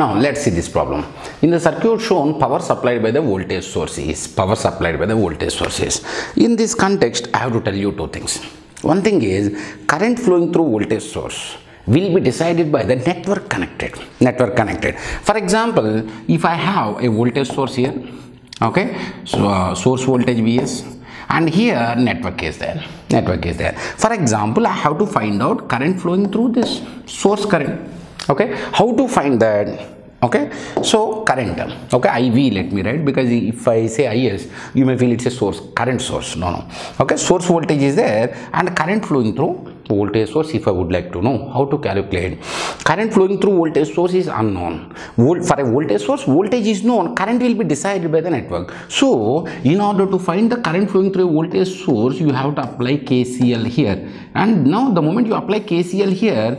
Now let's see this problem. In the circuit shown, power supplied by the voltage source is in this context. I have to tell you two things. One thing is, current flowing through voltage source will be decided by the network connected. For example, if I have a voltage source here, okay, so source voltage Vs, and here network is there. For example, I have to find out current flowing through this source current. Okay, how to find that? Okay, so current, okay, IV, let me write, because if I say IS, you may feel it's a source, current source. No. Okay, source voltage is there and current flowing through voltage source. If I would like to know how to calculate current flowing through voltage source is unknown. For a voltage source, voltage is known, current will be decided by the network. So in order to find the current flowing through voltage source, you have to apply KCL here, and now the moment you apply KCL here,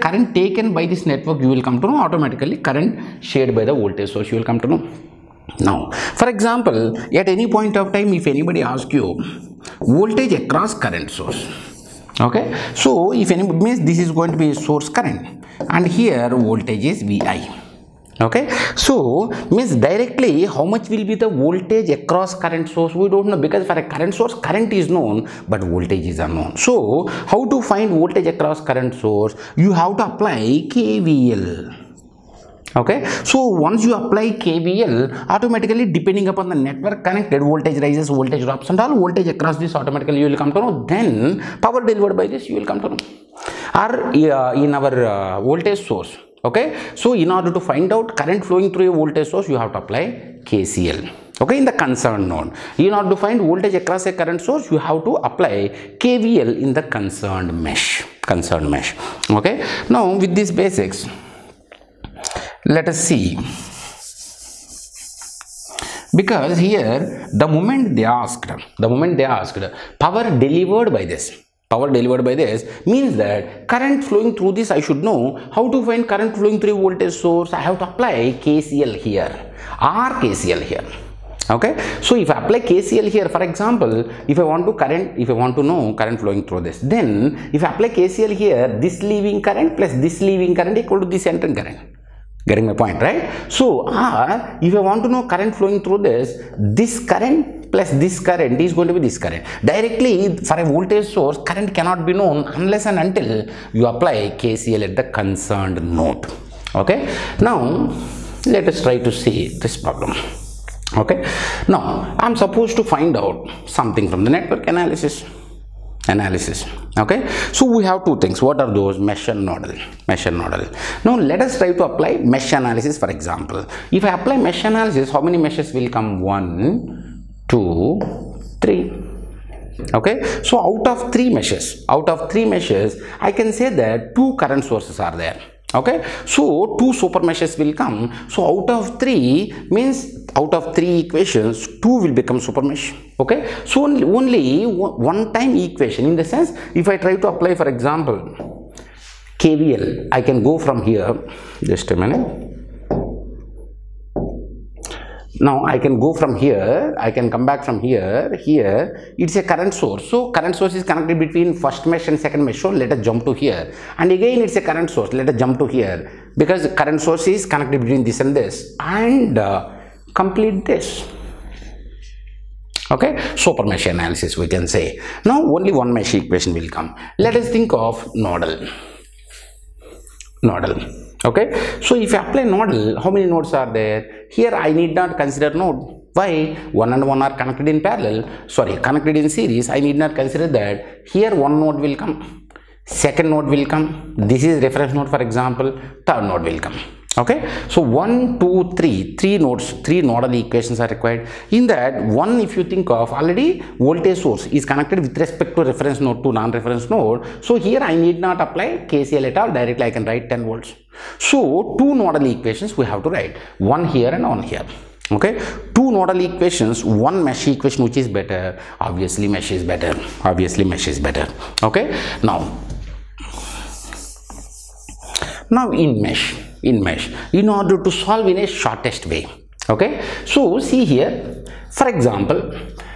current taken by this network, you will come to know automatically current shared by the voltage source, you will come to know. Now for example, at any point of time, if anybody asks you voltage across current source, okay, so if any, means this is going to be source current and here voltage is VI. Okay, so means directly how much will be the voltage across current source, we don't know, because for a current source, current is known but voltage is unknown. So how to find voltage across current source? You have to apply KVL. Okay, so once you apply KVL, automatically depending upon the network connected, voltage rises, voltage drops, and all voltage across this automatically you will come to know. Then power delivered by this you will come to know. Or in our voltage source. Okay, so in order to find out current flowing through a voltage source, you have to apply KCL. Okay, in the concerned node. In order to find voltage across a current source, you have to apply KVL in the concerned mesh. Okay, now with these basics, let us see, because here the moment they asked, power delivered by this, means that current flowing through this, I should know how to find current flowing through voltage source. I have to apply KCL here or KCL here. Okay, so if I apply KCL here, for example, if I want to know current flowing through this, then if I apply KCL here, this leaving current plus this leaving current equal to this entering current. Getting my point, right? So, if I want to know current flowing through this, this current plus this current is going to be this current. Directly, for a voltage source, current cannot be known unless and until you apply KCL at the concerned node. Okay? Now, let us try to see this problem. Okay? Now, I am supposed to find out something from the network analysis. Okay, so we have two things. What are those? Mesh and nodal. Now let us try to apply mesh analysis. For example, if I apply mesh analysis, how many meshes will come? 1, 2, 3. Okay, so out of three meshes, I can say that two current sources are there. Okay, so two super meshes will come. So out of three, means out of three equations, two will become super mesh. Okay, so only one time equation, in the sense, if I try to apply, for example, KVL, I can go from here, just a minute. Now I can go from here, I can come back from here, it's a current source. So current source is connected between first mesh and second mesh, so let us jump to here. And again it's a current source, let us jump to here, because current source is connected between this and this. And complete this. Okay, super mesh analysis we can say. Now only one mesh equation will come. Let us think of nodal. Okay, so if I apply nodal, how many nodes are there? Here I need not consider node. Why? One and one are connected in parallel, connected in series. I need not consider that. Here one node will come, second node will come, this is reference node for example, third node will come. Okay, so 1, 2, 3, three nodes, three nodal equations are required. In that one, if you think of, already voltage source is connected with respect to reference node to non-reference node. So here I need not apply KCL at all, directly I can write 10 volts. So two nodal equations we have to write, one here and one here. Okay, two nodal equations, one mesh equation, which is better? Obviously mesh is better, okay. Now, in mesh, in order to solve in a shortest way. Okay, so see here, for example,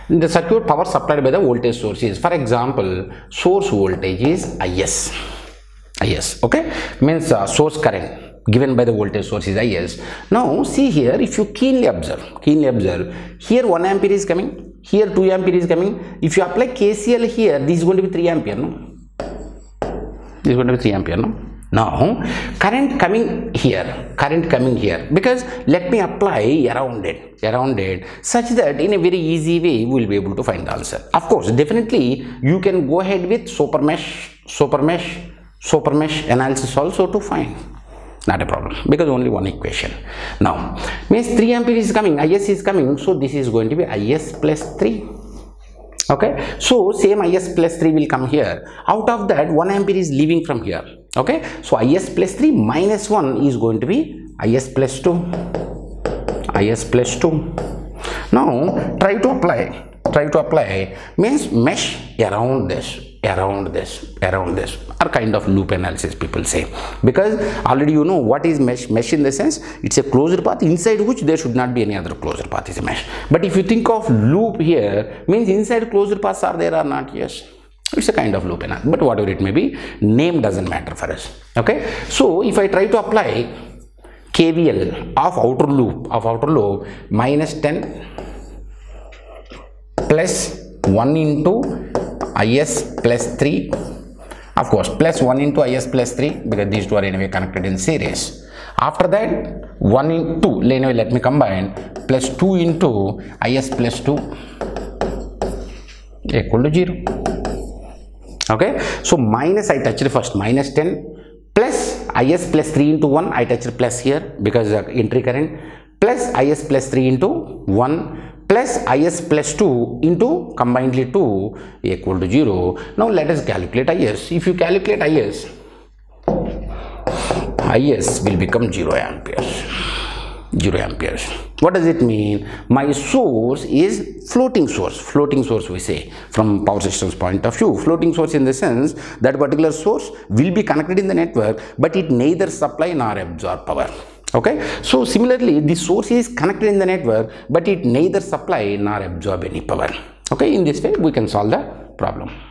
the circuit power supplied by the voltage source is, for example, source voltage is IS. Okay, means source current given by the voltage source is IS. Now see here, if you keenly observe, here 1 ampere is coming, here 2 ampere is coming. If you apply KCL here, this is going to be 3 ampere, no? This is going to be 3 ampere, no? Now current coming here, because let me apply around it such that in a very easy way we will be able to find the answer. Of course, definitely you can go ahead with super mesh analysis also to find, not a problem, because only one equation. Now means 3 ampere is coming, IS is coming, so this is going to be IS plus 3. Okay, so same IS plus 3 will come here. Out of that, 1 ampere is leaving from here. Okay, so IS plus 3 minus 1 is going to be IS plus 2. Now try to apply means mesh around this, or kind of loop analysis people say, because already you know what is mesh in the sense it's a closed path inside which there should not be any other closed path is a mesh. But if you think of loop here, means inside closed paths are there or not? Yes, it's a kind of loop analysis, but whatever it may be, name doesn't matter for us. Okay, so if I try to apply KVL of outer loop minus 10 plus 1 into IS plus 3, of course plus 1 into IS plus 3, because these two are anyway connected in series. After that 1 into 2, anyway let me combine, plus 2 into IS plus 2 equal to 0. Okay, so minus, I touched first minus 10 plus IS plus 3 into 1, I touched plus here because of entry current, plus IS plus 3 into 1 plus IS plus 2 into combinedly 2 equal to 0. Now let us calculate IS. If you calculate IS, IS will become 0 amperes. 0 amperes. What does it mean? My source is floating source. Floating source we say from power system's point of view. Floating source in the sense that particular source will be connected in the network, but it neither supply nor absorb power. Okay, so similarly the source is connected in the network, but it neither supply nor absorb any power. Okay, in this way we can solve the problem.